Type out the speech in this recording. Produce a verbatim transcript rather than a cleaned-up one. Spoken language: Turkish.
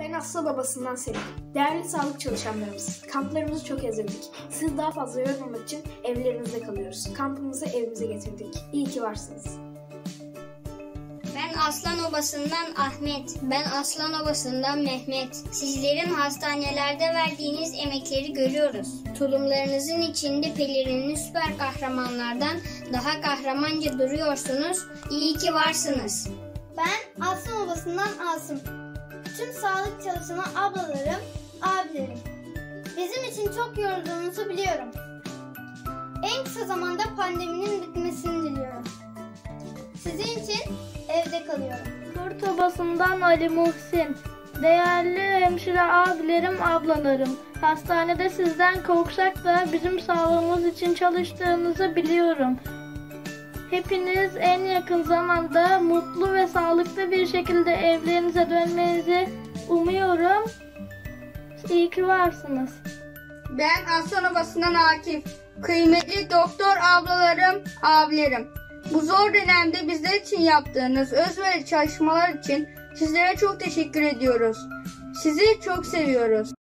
Ben Aslı babasından Selim. Değerli sağlık çalışanlarımız, kamplarımızı çok özledik. Sizi daha fazla yormamak için evlerinizde kalıyoruz. Kampımızı evimize getirdik. İyi ki varsınız. Ben Aslan Obası'ndan Ahmet. Ben Aslan Obası'ndan Mehmet. Sizlerin hastanelerde verdiğiniz emekleri görüyoruz. Tulumlarınızın içinde pelerinli süper kahramanlardan daha kahramanca duruyorsunuz. İyi ki varsınız. Ben Aslan Obası'ndan Asım. Tüm sağlık çalışan ablalarım, abilerim. Bizim için çok yorulduğunuzu biliyorum. En kısa zamanda pandeminin bitmesini diliyorum. Sizin için evde kalıyorum. Kurt Obası'ndan Ali Muhsin. Değerli hemşire abilerim, ablalarım. Hastanede sizden korksak da bizim sağlığımız için çalıştığınızı biliyorum. Hepiniz en yakın zamanda mutlu ve sağlıklı bir şekilde evlerinize dönmenizi umuyorum. İyi ki varsınız. Ben Aslan Obası'ndan Akif. Kıymetli doktor ablalarım, abilerim. Bu zor dönemde bizler için yaptığınız özverili çalışmalar için sizlere çok teşekkür ediyoruz. Sizi çok seviyoruz.